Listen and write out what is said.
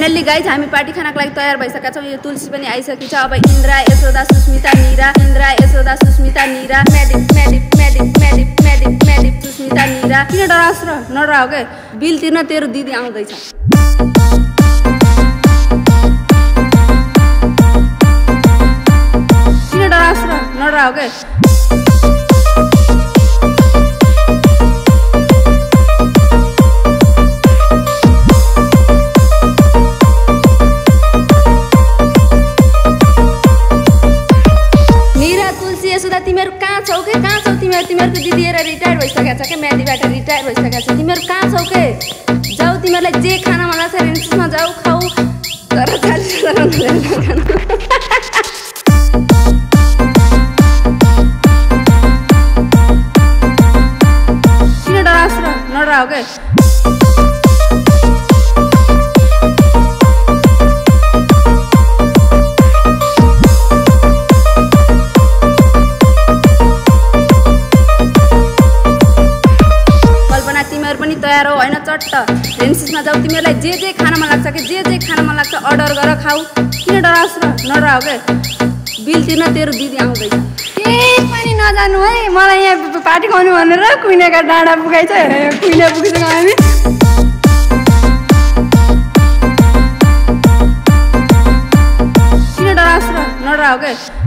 Finally guys हामी party खानाको लागि तयार भइसकेका छौं। यो तुलसी पनि आइसकेको छ। अब इन्द्रा यशोदा सुस्मिता नीरा म्याडिक सुस्मिता नीरा किन डराउस र नडराउ के बिल तिर्न तेरो दिदी आउँदै छ। किन डराउस र नडराउ के तिमीहरू त दिदी रिटायर भइसकेको छ के म्याडीबाट रिटायर भइसकेको छ। तिमीहरू कहाँ छौ के? जाऊ तिमीहरूलाई जे खाना मन लाग्छ रेन्चमा जाऊ खाऊ तर किन डराउस र नडराउ के तयार हो हैन चट्ट रेन्सिसमा जाऊ। तिमीहरूलाई जे खाना मन लाग्छ के जे खाना मन लाग्छ अर्डर गर खाऊ। किन डराउस र नडराउ के बिल तिर्न तेरो दिदी आउँदै छ। केही पनि नजानु है मलाई यहाँ पार्टी खाउनु भनेर कुइनाका डाँडा पुगाइछ। कुइना पुगिसक्यौ हामी। किन डराउस र नडराउ के